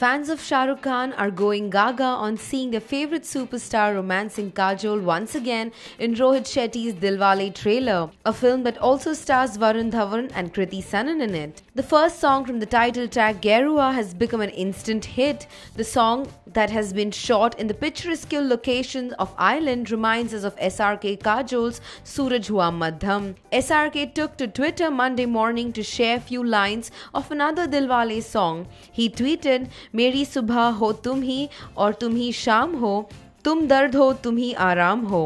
Fans of Shah Rukh Khan are going gaga on seeing their favourite superstar romancing Kajol once again in Rohit Shetty's Dilwale trailer, a film that also stars Varun Dhawan and Kriti Sanon in it. The first song from the title track Gerua has become an instant hit. The song that has been shot in the picturesque locations of Iceland reminds us of SRK Kajol's Suraj Hua Maddham. SRK took to Twitter Monday morning to share few lines of another Dilwale song. He tweeted, मेरी सुबह हो तुम ही और तुम ही शाम हो तुम दर्द हो तुम ही आराम हो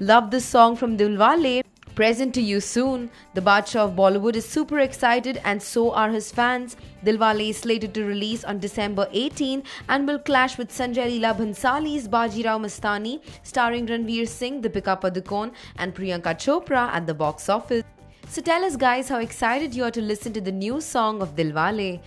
Love this song from Dilwale. Present to you soon. The Badshah of Bollywood is super excited and so are his fans. Dilwale is slated to release on December 18 and will clash with Sanjay Leela Bhansali's Baji Rao Mastani, starring Ranveer Singh, the Pika Padukon and Priyanka Chopra at the box office. So tell us guys how excited you are to listen to the new song of Dilwale.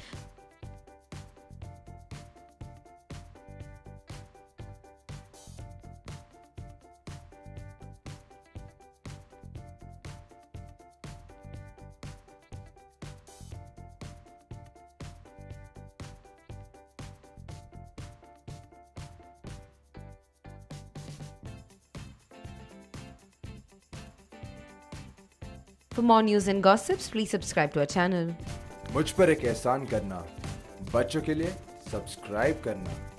For more news and gossips, please subscribe to our channel. मुझ पर एक एहसान करना, बच्चों के लिए subscribe करना.